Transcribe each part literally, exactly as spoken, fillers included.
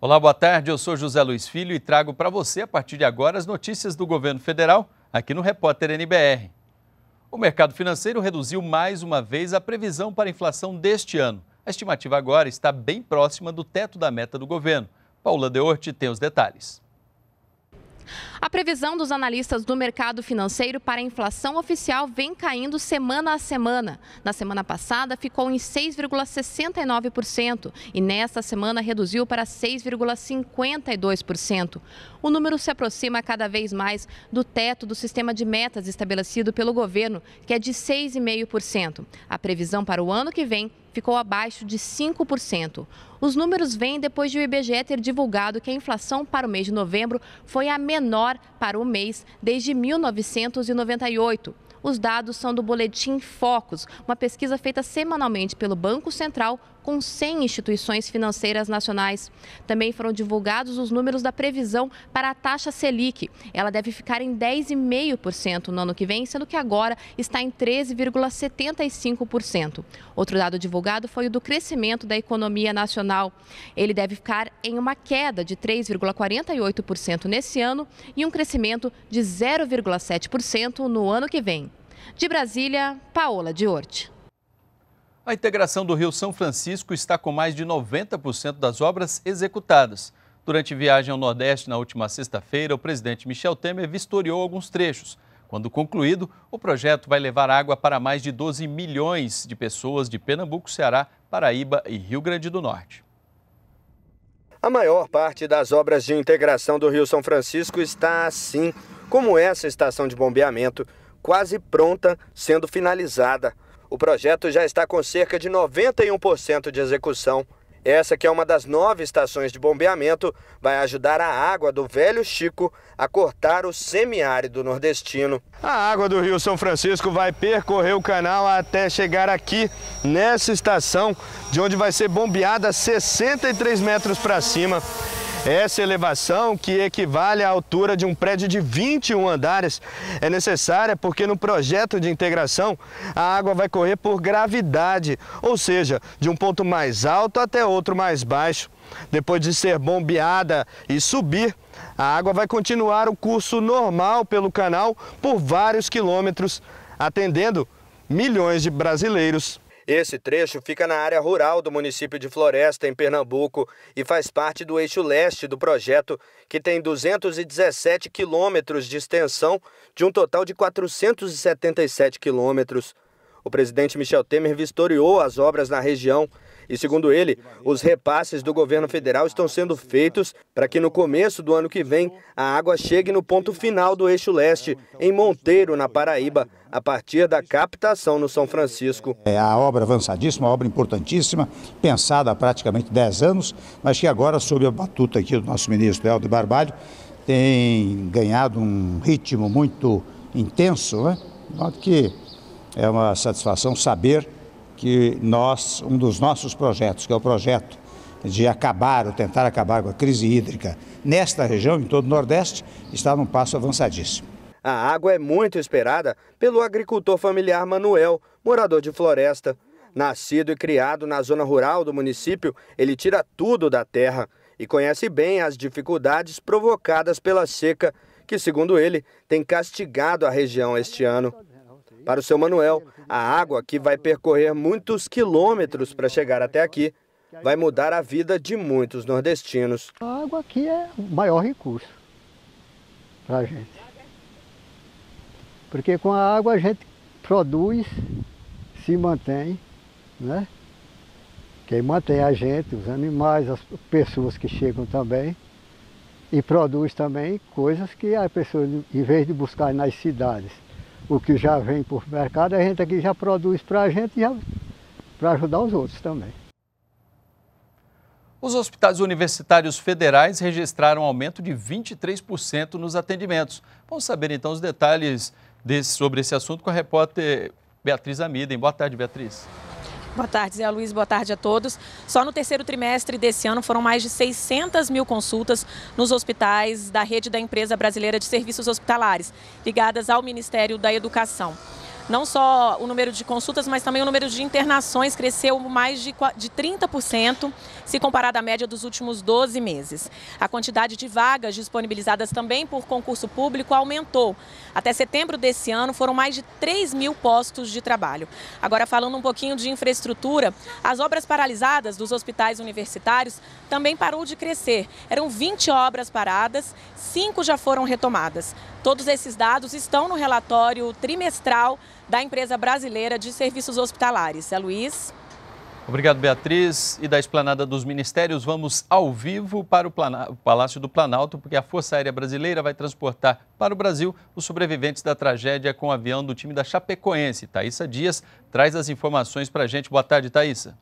Olá, boa tarde. Eu sou José Luiz Filho e trago para você, a partir de agora, as notícias do governo federal aqui no Repórter N B R. O mercado financeiro reduziu mais uma vez a previsão para a inflação deste ano. A estimativa agora está bem próxima do teto da meta do governo. Paula Deorti tem os detalhes. A previsão dos analistas do mercado financeiro para a inflação oficial vem caindo semana a semana. Na semana passada ficou em seis vírgula sessenta e nove por cento e nesta semana reduziu para seis vírgula cinquenta e dois por cento. O número se aproxima cada vez mais do teto do sistema de metas estabelecido pelo governo, que é de seis vírgula cinco por cento. A previsão para o ano que vem ficou abaixo de cinco por cento. Os números vêm depois de o I B G E ter divulgado que a inflação para o mês de novembro foi a menor para o mês desde mil novecentos e noventa e oito. Os dados são do Boletim Focus, uma pesquisa feita semanalmente pelo Banco Central com cem instituições financeiras nacionais. Também foram divulgados os números da previsão para a taxa Selic. Ela deve ficar em dez vírgula cinco por cento no ano que vem, sendo que agora está em treze vírgula setenta e cinco por cento. Outro dado divulgado foi o do crescimento da economia nacional. Ele deve ficar em uma queda de três vírgula quarenta e oito por cento nesse ano e um crescimento de zero vírgula sete por cento no ano que vem. De Brasília, Paula Deorti. A integração do Rio São Francisco está com mais de noventa por cento das obras executadas. Durante viagem ao Nordeste na última sexta-feira, o presidente Michel Temer vistoriou alguns trechos. Quando concluído, o projeto vai levar água para mais de doze milhões de pessoas de Pernambuco, Ceará, Paraíba e Rio Grande do Norte. A maior parte das obras de integração do Rio São Francisco está assim, como essa estação de bombeamento, quase pronta, sendo finalizada. O projeto já está com cerca de noventa e um por cento de execução. Essa, que é uma das nove estações de bombeamento, vai ajudar a água do Velho Chico a cortar o semiárido nordestino. A água do Rio São Francisco vai percorrer o canal até chegar aqui, nessa estação, de onde vai ser bombeada sessenta e três metros para cima. Essa elevação, que equivale à altura de um prédio de vinte e um andares, é necessária porque no projeto de integração a água vai correr por gravidade, ou seja, de um ponto mais alto até outro mais baixo. Depois de ser bombeada e subir, a água vai continuar o curso normal pelo canal por vários quilômetros, atendendo milhões de brasileiros. Esse trecho fica na área rural do município de Floresta, em Pernambuco, e faz parte do eixo leste do projeto, que tem duzentos e dezessete quilômetros de extensão, de um total de quatrocentos e setenta e sete quilômetros. O presidente Michel Temer vistoriou as obras na região e, segundo ele, os repasses do governo federal estão sendo feitos para que no começo do ano que vem a água chegue no ponto final do eixo leste, em Monteiro, na Paraíba, a partir da captação no São Francisco. É a obra avançadíssima, uma obra importantíssima, pensada há praticamente dez anos, mas que agora, sob a batuta aqui do nosso ministro Helder Barbalho, tem ganhado um ritmo muito intenso, né? De modo que é uma satisfação saber que nós, um dos nossos projetos, que é o projeto de acabar, ou tentar acabar com a crise hídrica nesta região, em todo o Nordeste, está num passo avançadíssimo. A água é muito esperada pelo agricultor familiar Manuel, morador de Floresta. Nascido e criado na zona rural do município, ele tira tudo da terra e conhece bem as dificuldades provocadas pela seca, que, segundo ele, tem castigado a região este ano. Para o seu Manuel, a água, que vai percorrer muitos quilômetros para chegar até aqui, vai mudar a vida de muitos nordestinos. A água aqui é o maior recurso para a gente. Porque com a água a gente produz, se mantém, né? Quem mantém a gente, os animais, as pessoas que chegam também, e produz também coisas que a pessoa, em vez de buscar nas cidades, o que já vem por mercado, a gente aqui já produz para a gente e para ajudar os outros também. Os hospitais universitários federais registraram um aumento de vinte e três por cento nos atendimentos. Vamos saber então os detalhes Desse, sobre esse assunto com a repórter Beatriz Amidem. Boa tarde, Beatriz. Boa tarde, Zé Luiz. Boa tarde a todos. Só no terceiro trimestre desse ano foram mais de seiscentas mil consultas nos hospitais da rede da Empresa Brasileira de Serviços Hospitalares, ligadas ao Ministério da Educação. Não só o número de consultas, mas também o número de internações cresceu mais de trinta por cento se comparado à média dos últimos doze meses. A quantidade de vagas disponibilizadas também por concurso público aumentou. Até setembro desse ano foram mais de três mil postos de trabalho. Agora, falando um pouquinho de infraestrutura, as obras paralisadas dos hospitais universitários também parou de crescer. Eram vinte obras paradas, cinco já foram retomadas. Todos esses dados estão no relatório trimestral da Empresa Brasileira de Serviços Hospitalares. Zé Luiz. Obrigado, Beatriz. E da Esplanada dos Ministérios, vamos ao vivo para o Palácio do Planalto, porque a Força Aérea Brasileira vai transportar para o Brasil os sobreviventes da tragédia com o avião do time da Chapecoense. Thaísa Dias traz as informações para a gente. Boa tarde, Thaísa.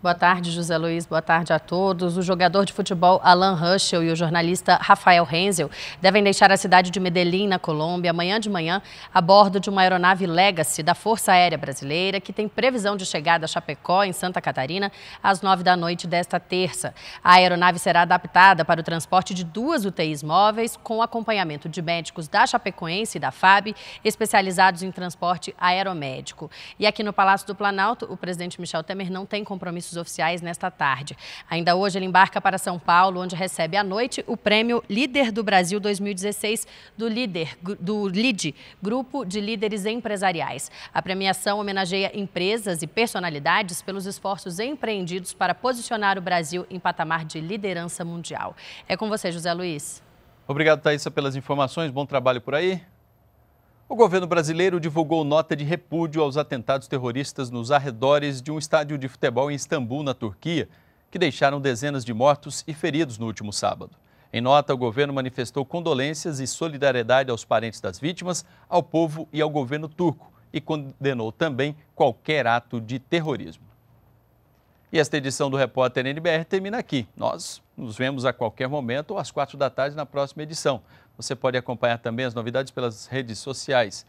Boa tarde, José Luiz. Boa tarde a todos. O jogador de futebol Alain Herschel e o jornalista Rafael Henzel devem deixar a cidade de Medellín, na Colômbia, amanhã de manhã, a bordo de uma aeronave Legacy da Força Aérea Brasileira, que tem previsão de chegada a Chapecó, em Santa Catarina, às nove da noite desta terça. A aeronave será adaptada para o transporte de duas U T Is móveis, com acompanhamento de médicos da Chapecoense e da F A B, especializados em transporte aeromédico. E aqui no Palácio do Planalto, o presidente Michel Temer não tem compromisso oficiais nesta tarde. Ainda hoje ele embarca para São Paulo, onde recebe à noite o prêmio Líder do Brasil dois mil e dezesseis do, líder, do LIDE, Grupo de Líderes Empresariais. A premiação homenageia empresas e personalidades pelos esforços empreendidos para posicionar o Brasil em patamar de liderança mundial. É com você, José Luiz. Obrigado, Thaísa, pelas informações. Bom trabalho por aí. O governo brasileiro divulgou nota de repúdio aos atentados terroristas nos arredores de um estádio de futebol em Istambul, na Turquia, que deixaram dezenas de mortos e feridos no último sábado. Em nota, o governo manifestou condolências e solidariedade aos parentes das vítimas, ao povo e ao governo turco, e condenou também qualquer ato de terrorismo. E esta edição do Repórter N B R termina aqui. Nós nos vemos a qualquer momento ou às quatro da tarde na próxima edição. Você pode acompanhar também as novidades pelas redes sociais.